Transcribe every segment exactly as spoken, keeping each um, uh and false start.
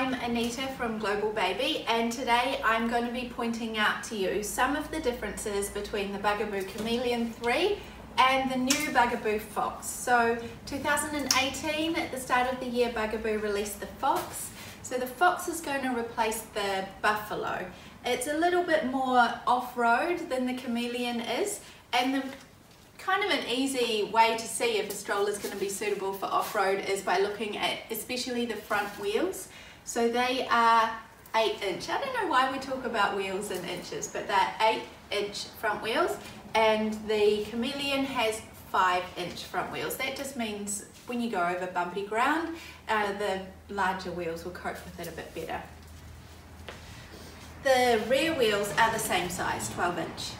I'm Anita from Global Baby, and today I'm going to be pointing out to you some of the differences between the Bugaboo Cameleon three and the new Bugaboo Fox. So two thousand eighteen, at the start of the year, Bugaboo released the Fox. So the Fox is going to replace the Buffalo. It's a little bit more off-road than the Cameleon is, and the kind of an easy way to see if a stroller is going to be suitable for off-road is by looking at especially the front wheels. So they are eight inch. I don't know why we talk about wheels in inches, but they're eight inch front wheels, and the Cameleon has five inch front wheels. That just means when you go over bumpy ground, uh, the larger wheels will cope with it a bit better. The rear wheels are the same size, twelve inch.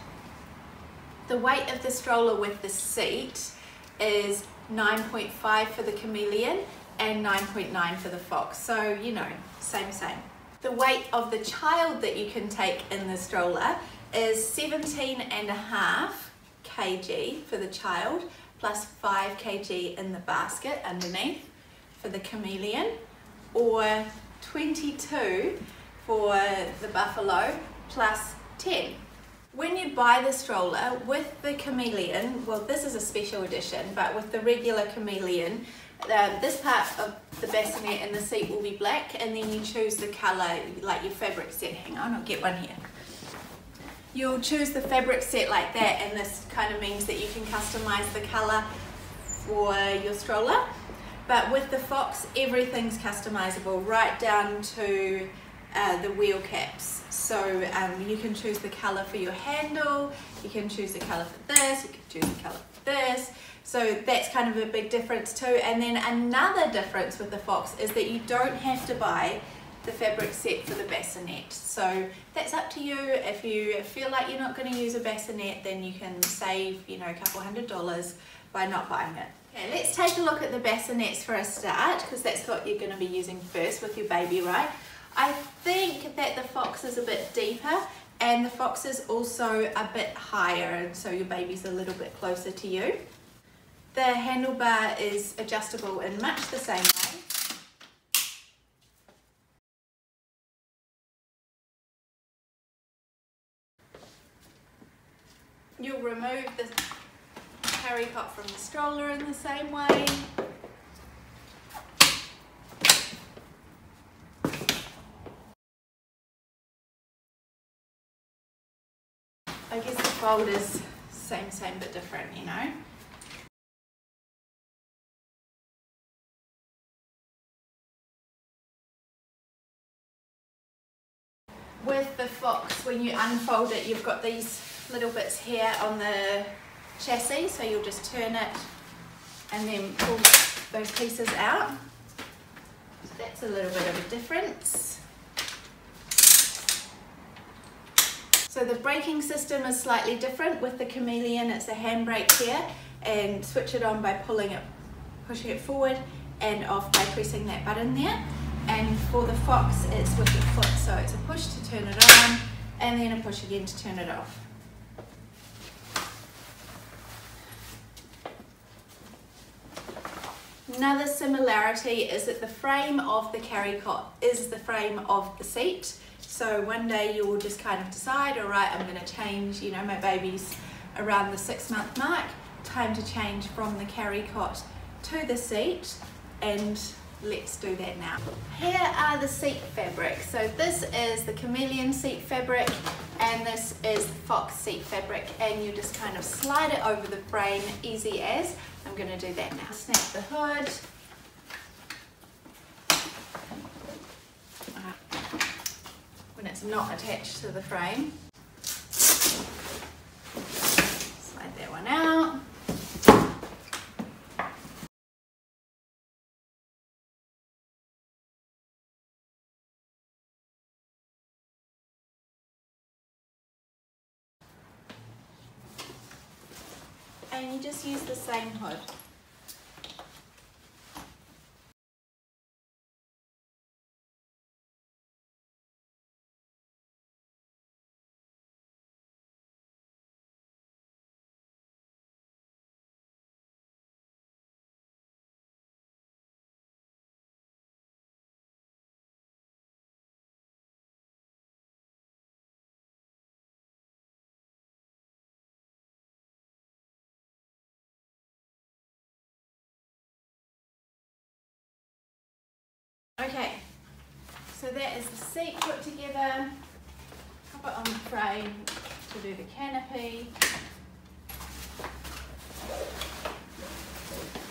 The weight of the stroller with the seat is nine point five for the Cameleon and nine point nine for the Fox, so you know, same same. The weight of the child that you can take in the stroller is seventeen and a half kilograms for the child, plus five kilograms in the basket underneath for the Cameleon, or twenty-two for the Buffalo, plus ten. When you buy the stroller with the Cameleon, well, this is a special edition, but with the regular Cameleon, uh, this part of the bassinet and the seat will be black, and then you choose the colour, like your fabric set. Hang on, I'll get one here. You'll choose the fabric set like that, and this kind of means that you can customise the colour for your stroller. But with the Fox, everything's customisable, right down to Uh, the wheel caps, so um, you can choose the colour for your handle, you can choose the colour for this, you can choose the colour for this, so that's kind of a big difference too. And then another difference with the Fox is that you don't have to buy the fabric set for the bassinet, so that's up to you. If you feel like you're not going to use a bassinet, then you can save, you know, a couple hundred dollars by not buying it. Okay, let's take a look at the bassinets for a start, because that's what you're going to be using first with your baby, right? I think that the Fox is a bit deeper, and the Fox is also a bit higher, and so your baby's a little bit closer to you. The handlebar is adjustable in much the same way. You'll remove the carry cot from the stroller in the same way. I guess the fold is same, same, but different, you know. With the Fox, when you unfold it, you've got these little bits here on the chassis, so you'll just turn it and then pull those pieces out. So that's a little bit of a difference. So the braking system is slightly different. With the Cameleon, it's a handbrake here, and switch it on by pulling it, pushing it forward, and off by pressing that button there. And for the Fox, it's with your foot, so it's a push to turn it on, and then a push again to turn it off. Another similarity is that the frame of the carry cot is the frame of the seat. So one day you will just kind of decide, all right, I'm going to change, you know, my baby's around the six month mark, time to change from the carry cot to the seat, and let's do that now. Here are the seat fabric. So this is the Cameleon seat fabric, and this is the Fox seat fabric, and you just kind of slide it over the frame, easy as. I'm going to do that now. Snap the hood. When it's not attached to the frame. Slide that one out. And you just use the same hood. Okay, so that is the seat put together. Pop it on the frame to do the canopy.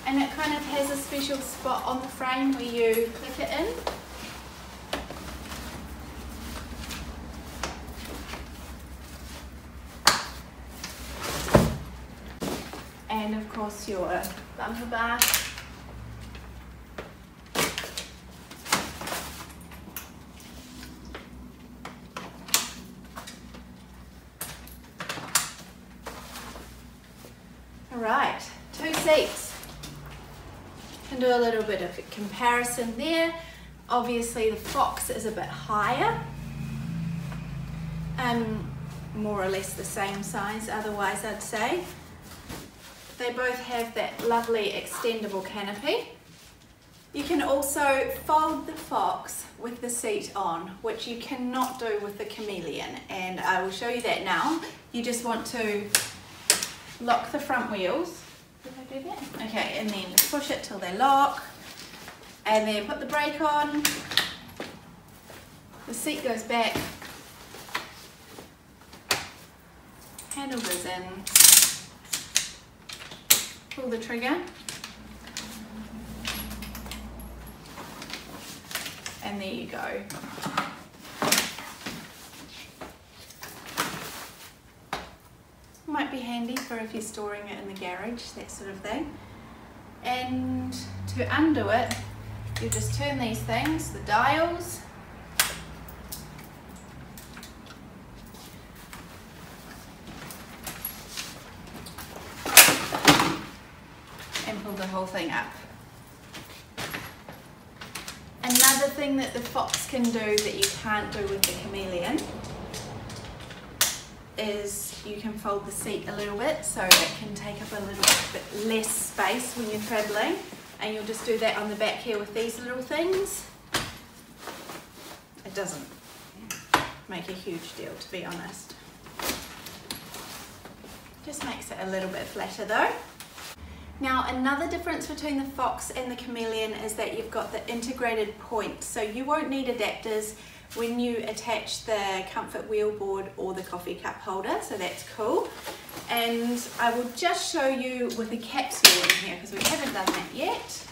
And it kind of has a special spot on the frame where you click it in. And of course your bumper bar. Alright, two seats. Can do a little bit of a comparison there. Obviously the Fox is a bit higher, um, more or less the same size otherwise I'd say. They both have that lovely extendable canopy. You can also fold the Fox with the seat on, which you cannot do with the Cameleon, and I will show you that now. You just want to lock the front wheels. Did I do that? Okay, and then just push it till they lock, and then put the brake on, the seat goes back, handle goes in, pull the trigger, and there you go. Might be handy for if you're storing it in the garage, that sort of thing. And to undo it, you just turn these things, the dials, and pull the whole thing up. Another thing that the Fox can do that you can't do with the Cameleon is you can fold the seat a little bit so it can take up a little bit less space when you're travelling, and you'll just do that on the back here with these little things. It doesn't make a huge deal, to be honest. Just makes it a little bit flatter though. Now another difference between the Fox and the Cameleon is that you've got the integrated point, so you won't need adapters when you attach the comfort wheel board or the coffee cup holder, so that's cool. And I will just show you with a capsule in here because we haven't done that yet.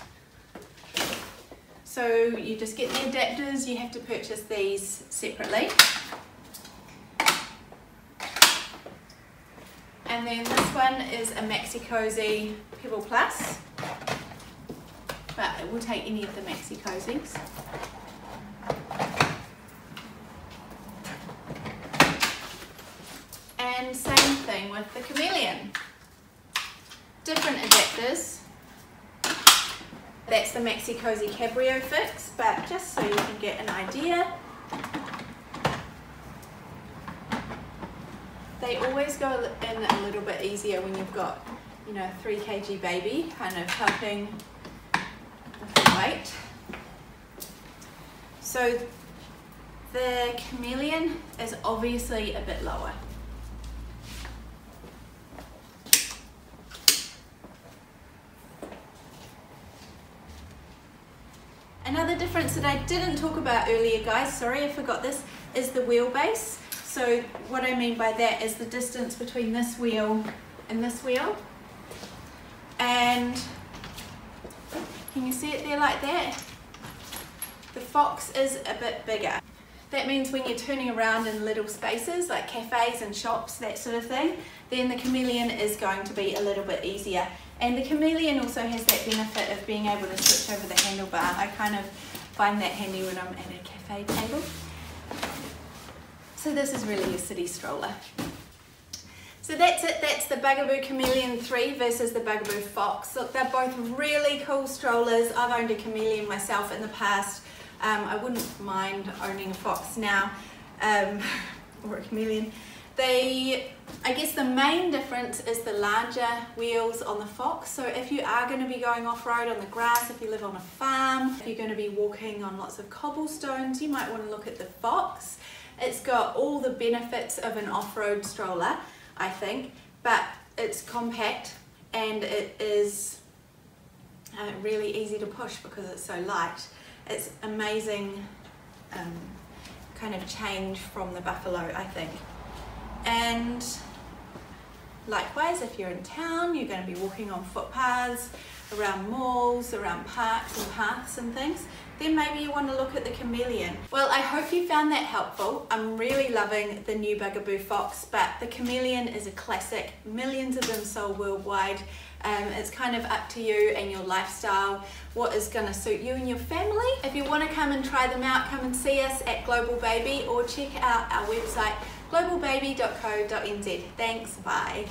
So you just get the adapters, you have to purchase these separately. And then this one is a Maxi-Cosi Pebble Plus, but it will take any of the Maxi-Cosis. And same thing with the Cameleon. Different adapters. That's the Maxi-Cosi CabrioFix, but just so you can get an idea. They always go in a little bit easier when you've got, you know, a three kilogram baby kind of helping with the weight. So the Cameleon is obviously a bit lower. Another difference that I didn't talk about earlier, guys, sorry I forgot this, is the wheelbase. So what I mean by that is the distance between this wheel and this wheel. And can you see it there like that? The Fox is a bit bigger. That means when you're turning around in little spaces like cafes and shops, that sort of thing, then the Cameleon is going to be a little bit easier. And the Cameleon also has that benefit of being able to switch over the handlebar. I kind of find that handy when I'm at a cafe table. So this is really a city stroller. So that's it, that's the Bugaboo Cameleon three versus the Bugaboo Fox. Look, they're both really cool strollers. I've owned a Cameleon myself in the past. Um, I wouldn't mind owning a Fox now, um, or a Cameleon. They, I guess the main difference is the larger wheels on the Fox. So if you are going to be going off-road on the grass, if you live on a farm, if you're going to be walking on lots of cobblestones, you might want to look at the Fox. It's got all the benefits of an off-road stroller, I think, but it's compact and it is uh, really easy to push because it's so light. It's amazing um, kind of change from the buffalo, I think. And likewise, if you're in town, you're going to be walking on footpaths, around malls, around parks and paths and things, then maybe you want to look at the chameleon. Well, I hope you found that helpful. I'm really loving the new Bugaboo Fox, but the chameleon is a classic. Millions of them sold worldwide. Um, it's kind of up to you and your lifestyle, what is going to suit you and your family. If you want to come and try them out, come and see us at Global Baby or check out our website, Globalbaby dot co dot n z. Thanks, bye.